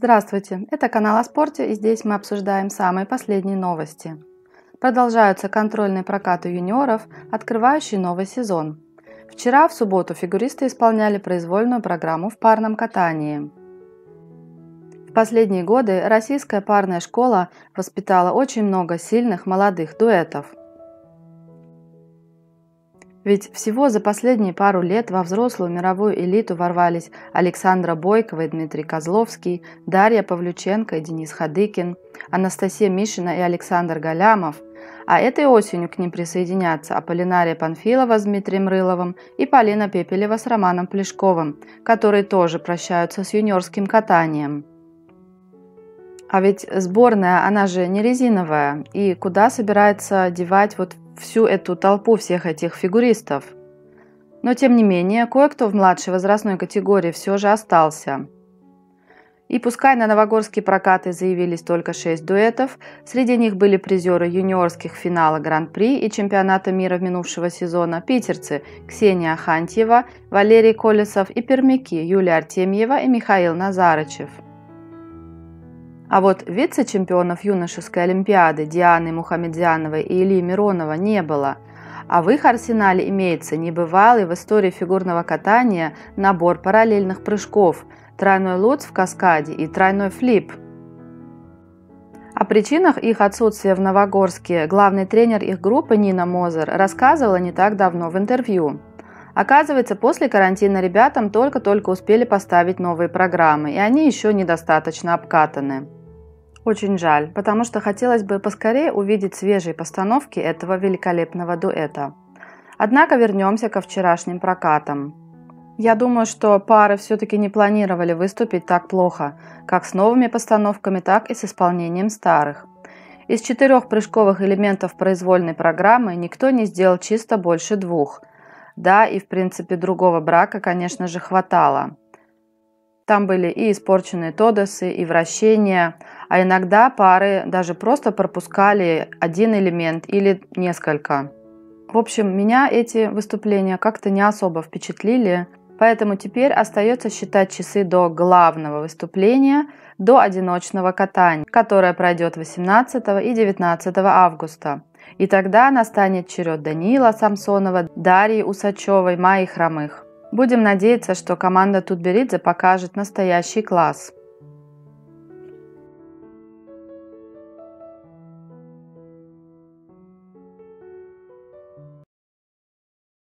Здравствуйте, это канал о спорте, и здесь мы обсуждаем самые последние новости. Продолжаются контрольные прокаты юниоров, открывающие новый сезон. Вчера, в субботу, фигуристы исполняли произвольную программу в парном катании. В последние годы российская парная школа воспитала очень много сильных молодых дуэтов. Ведь всего за последние пару лет во взрослую мировую элиту ворвались Александра Бойкова и Дмитрий Козловский, Дарья Павлюченко и Денис Хадыкин, Анастасия Мишина и Александр Галямов. А этой осенью к ним присоединятся Аполлинария Панфилова с Дмитрием Рыловым и Полина Пепелева с Романом Плешковым, которые тоже прощаются с юниорским катанием. А ведь сборная, она же не резиновая, и куда собирается девать вот всю эту толпу всех этих фигуристов? Но тем не менее, кое-кто в младшей возрастной категории все же остался. И пускай на новогорские прокаты заявились только 6 дуэтов, среди них были призеры юниорских финала Гран-при и чемпионата мира минувшего сезона питерцы Ксения Хантьева, Валерий Колесов и пермяки Юлия Артемьева и Михаил Назарычев. А вот вице-чемпионов юношеской олимпиады Дианы Мухамедзяновой и Ильи Миронова не было, а в их арсенале имеется небывалый в истории фигурного катания набор параллельных прыжков, тройной луц в каскаде и тройной флип. О причинах их отсутствия в Новогорске главный тренер их группы Нина Мозер рассказывала не так давно в интервью. Оказывается, после карантина ребятам только-только успели поставить новые программы, и они еще недостаточно обкатаны. Очень жаль, потому что хотелось бы поскорее увидеть свежие постановки этого великолепного дуэта. Однако вернемся ко вчерашним прокатам. Я думаю, что пары все-таки не планировали выступить так плохо, как с новыми постановками, так и с исполнением старых. Из 4 прыжковых элементов произвольной программы никто не сделал чисто больше 2. Да, и в принципе другого брака, конечно же, хватало. Там были и испорченные тодосы, и вращения, а иногда пары даже просто пропускали один элемент или несколько. В общем, меня эти выступления как-то не особо впечатлили, поэтому теперь остается считать часы до главного выступления, до одиночного катания, которое пройдет 18 и 19 августа. И тогда настанет черед Даниила Самсонова, Дарьи Усачевой, Майи Хромых. Будем надеяться, что команда Тутберидзе покажет настоящий класс.